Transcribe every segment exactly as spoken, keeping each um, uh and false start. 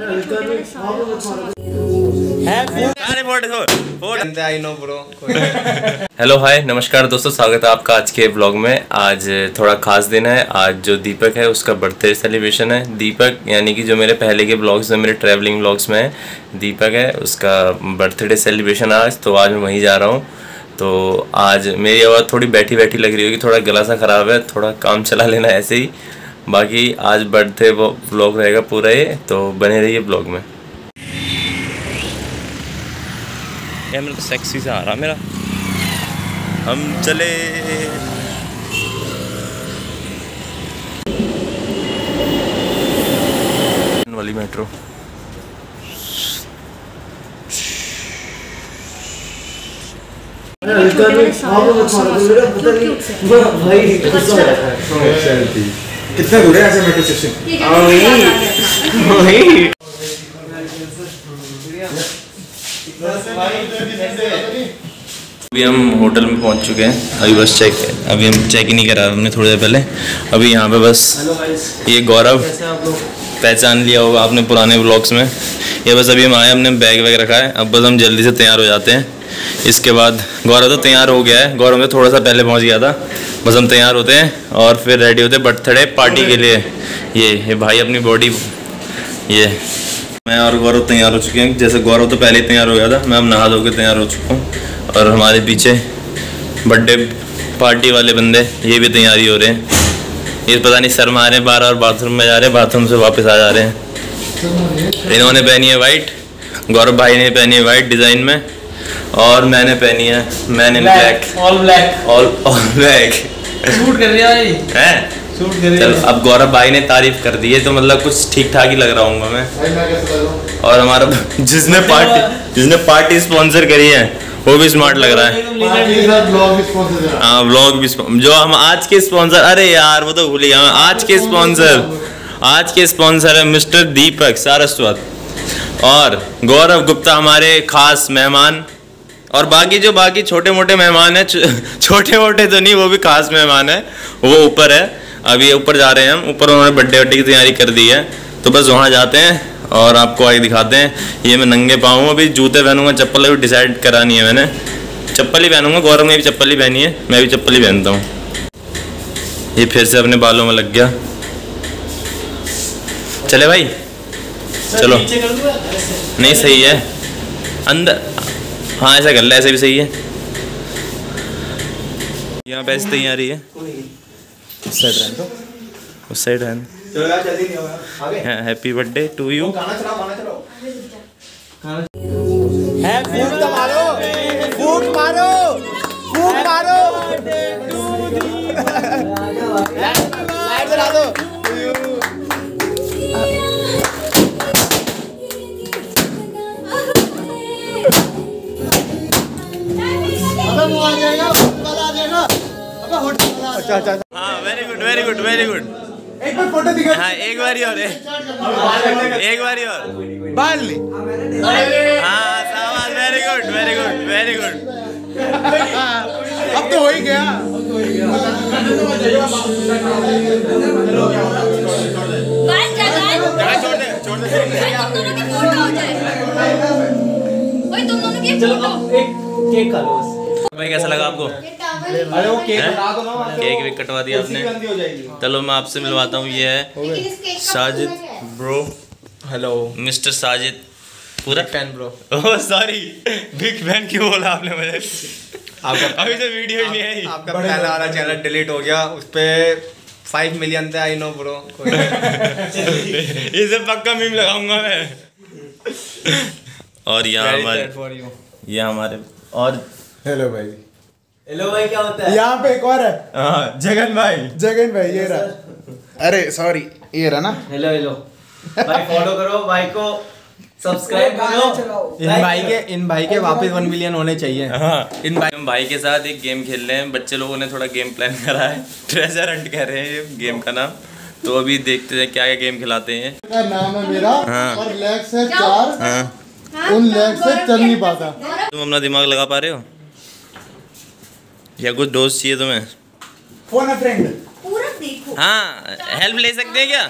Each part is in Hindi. हेलो हाय नमस्कार दोस्तों, स्वागत है आपका आज के व्लॉग में। आज थोड़ा खास दिन है, आज जो दीपक है उसका बर्थडे सेलिब्रेशन है। दीपक यानी कि जो मेरे पहले के व्लॉग्स में, मेरे ट्रैवलिंग व्लॉग्स में है, दीपक है उसका बर्थडे सेलिब्रेशन आज। तो आज मैं वहीं जा रहा हूँ। तो आज मेरी आवाज़ थोड़ी बैठी बैठी लग रही होगी, थोड़ा गला सा ख़राब है, थोड़ा काम चला लेना ऐसे ही। बाकी आज बर्थडे वो ब्लॉग रहेगा पूरा ये, तो बने रहिए ब्लॉग में। यार मेरा तो सेक्सी से आ रहा मेरा। हम चले वाली मेट्रो। कितना दूर है ऐसे मेट्रो स्टेशन? वही अभी हम होटल में पहुंच चुके हैं। अभी बस चेक अभी हम चेक ही नहीं करा हमने थोड़ी देर पहले। अभी यहाँ पे बस ये गौरव पहचान लिया होगा आपने पुराने व्लॉग्स में। ये बस अभी हम आए, हमने बैग वैग रखा है। अब बस हम जल्दी से तैयार हो जाते हैं। इसके बाद गौरव तो तैयार हो गया है, गौरव तो थोड़ा सा पहले पहुंच गया था। बस हम तैयार होते हैं और फिर रेडी होते हैं बर्थडे पार्टी के लिए। ये ये भाई अपनी बॉडी, ये मैं और गौरव तैयार हो चुके हैं। जैसे गौरव तो पहले ही तैयार हो गया था, मैं अब नहा धो के तैयार हो चुका हूँ। और हमारे पीछे बर्थडे पार्टी वाले बंदे, ये भी तैयारी हो रहे हैं। ये पता नहीं शर्मा आ रहे हैं, बार बार बाथरूम में जा रहे हैं, बाथरूम से वापस आ जा रहे हैं। इन्होंने पहनी है वाइट, गौरव भाई ने पहनी है वाइट डिज़ाइन में, और मैंने पहनी है man in black, all black, all all black. Suit कर रहा है हैं, सूट कर रहा है। अब गौरव भाई ने तारीफ कर दी है तो मतलब कुछ ठीक ठाक ही लग रहा हूँ मैं। और हमारा जिसने पार्टी जिसने पार्टी स्पॉन्सर करी है वो भी स्मार्ट लग रहा है। हाँ व्लॉग भी, जो हम आज के स्पॉन्सर, अरे यार वो तो भूल ही गया, आज के स्पॉन्सर आज के स्पॉन्सर है मिस्टर दीपक सारस्वत और गौरव गुप्ता हमारे खास मेहमान। और बाकी जो बाकी छोटे मोटे मेहमान हैं, छोटे मोटे तो नहीं, वो भी खास मेहमान है, वो ऊपर है। अभी ऊपर जा रहे हैं हम, ऊपर उन्होंने बर्थडे बर्थडे की तैयारी कर दी है। तो बस वहाँ जाते हैं और आपको आगे दिखाते हैं। ये मैं नंगे पाँव हूँ, अभी जूते पहनूंगा, चप्पल अभी डिसाइड करानी है मैंने, चप्पल ही पहनूंगा। गौरव ने भी चप्पल ही पहनी है, मैं भी चप्पल ही पहनता हूँ। ये फिर से अपने बालों में लग गया। चले भाई चलो, नहीं सही है अंदर, हाँ ऐसा कर ले, ऐसे भी सही है। यहाँ पे ऐसी तैयारी है, उस साइड रहने दो, उस साइड रहने दो। Happy birthday to you. हाँ very good very good very good. एक बार फोटो दिखा, हाँ एक बार और, एक बार और बाल, हाँ सावास, very good very good very good. अब तो हो ही गया, छोड़ दे छोड़ दे तुम दोनों के फोटो। केक का भाई कैसा लगा आपको? अरे वो केक दो ना, केक भी कटवा दिया आपने। चलो मैं आपसे मिलवाता हूँ। ये है Sajid bro. Hello mister Sajid, पूरा fan bro. Oh sorry, big fan क्यों बोला आपने मुझे? आपका अभी तो वीडियो ही नहीं आई, आपका पहला वाला चैनल डिलीट हो गया, उस पर फाइव मिलियन था। आई नो ब्रो, इसे पक्का मीम लगाऊंगा मैं। और यहाँ हमारे ये हमारे और हेलो भाई, हेलो भाई क्या होता है यहाँ पे? एक और है आ, जगन भाई, जगन भाई ये रहा, अरे सॉरी ये रहा ना। हेलो हेलो भाई, फॉलो करो भाई को, सब्सक्राइब करो। इन भाई के इन भाई के वापस वन मिलियन होने चाहिए। हाँ इन भाई हम भाई के साथ एक गेम खेल रहे हैं, बच्चे लोगों ने थोड़ा गेम प्लान करा है, ट्रेजर हंट कह रहे हैं ये गेम का नाम। तो अभी देखते हैं क्या क्या गेम खिलाते हैं। नाम है मेरा और लेग्स है चार, उन लेग्स से चल नहीं पाता। तुम अपना दिमाग लगा पा रहे हो या कुछ दोस्त चाहिए तुम्हें? फोन फ्रेंड पूरा देखो, हाँ हेल्प ले सकते हैं क्या?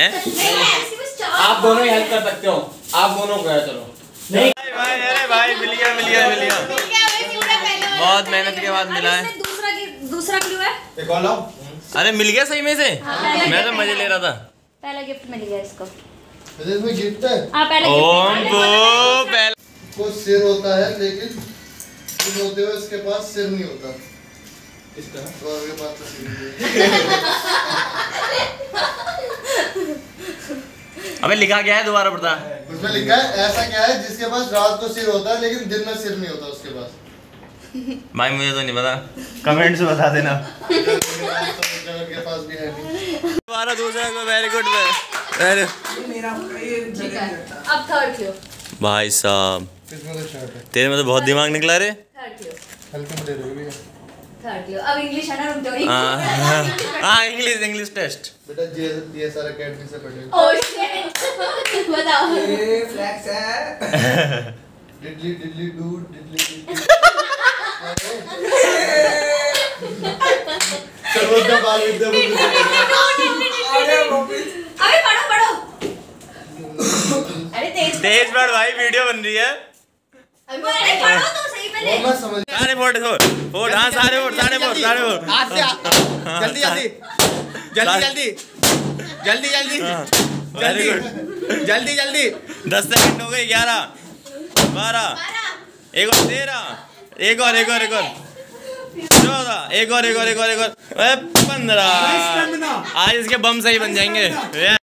है आप दोनों ही हेल्प कर सकते हो, आप दोनों को चलो। नहीं भाई, अरे भाई मिल गया मिल गया मिल गया, बहुत मेहनत के बाद मिला है। दूसरा दूसरा क्लू है, एक और लाओ। अरे मिल गया सही में से, मैं तो मजे ले रहा था। पहला गिफ्ट मिल गया इसको, इसमें गिफ्ट है। हां पहला गिफ्ट ओम पहला को सिर होता है, लेकिन तुम होते हो इसके पास सिर नहीं होता। इसका और के पास तो सिर नहीं है। अबे लिखा क्या है दोबारा पढ़ता है, उसमें लिखा है ऐसा क्या है जिसके पास रात को सिर होता है लेकिन दिन में सिर नहीं होता उसके पास। भाई मुझे तो नहीं पता, कमेंट से बता देना। के पास भी है दोबारा दूसरा को। वेरी गुड वेरी मेरा ये अब थर्ड क्यों भाई साहब, तेरे में तो बहुत दिमाग निकला रे। थर्ड क्यों हल्के में दे दो भैया। थर्ड क्यों अब इंग्लिश है ना, हम तो नहीं। हां इंग्लिश इंग्लिश टेस्ट बेटा, जीएसआर एकेडमी से पढ़ेगा। बताओ ये फ्लैक्स है। डिडली डिडली डू डिडली चलो जब आ गए जब अरे अबे पढ़ो पढ़ो। अरे तेज तेज पढ़ भाई, वीडियो बन रही है। अरे पढ़ो तो सही पहले, मैं समझ। सारे बोर्ड बोर्ड हां सारे बोर्ड सारे बोर्ड सारे बोर्ड आज से जल्दी जल्दी जल्दी जल्दी जल्दी जल्दी जल्दी जल्दी जल्दी। दस सेकंड हो गए, ग्यारह बारह, एक और तेरह, एक और एक और एक और चौदह, एक और एक और एक और पंद्रह। आज इसके बम सही बन जाएंगे।